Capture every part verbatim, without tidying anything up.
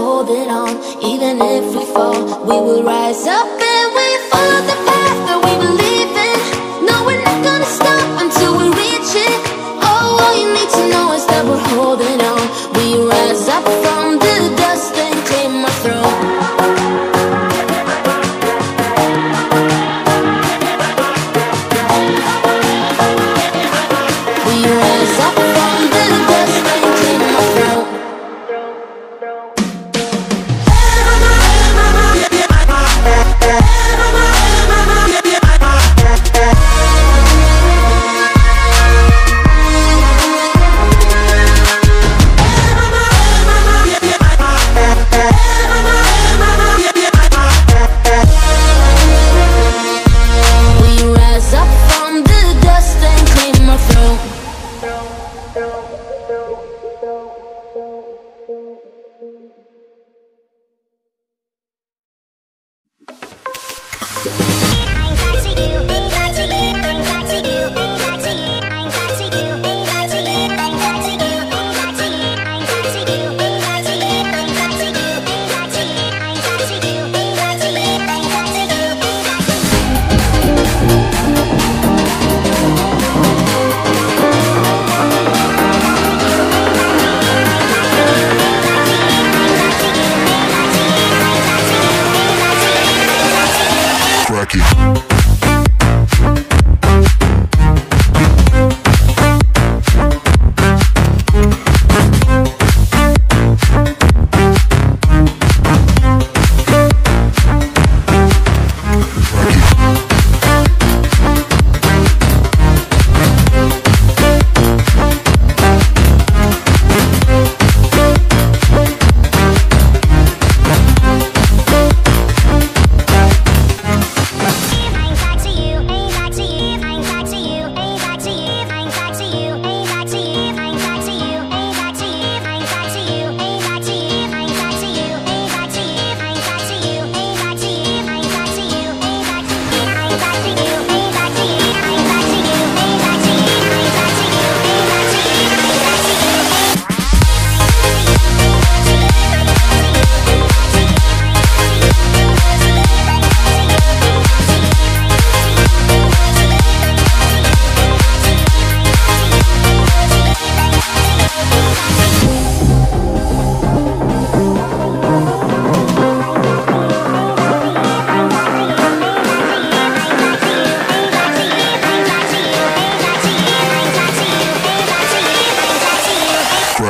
holding on. Even if we fall, we will rise up and we follow the path that we believe in. No, we're not gonna stop until we reach it. Oh, all you need to know is that we're holding on. We rise up from the dust and claim our throne.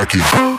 Thank you.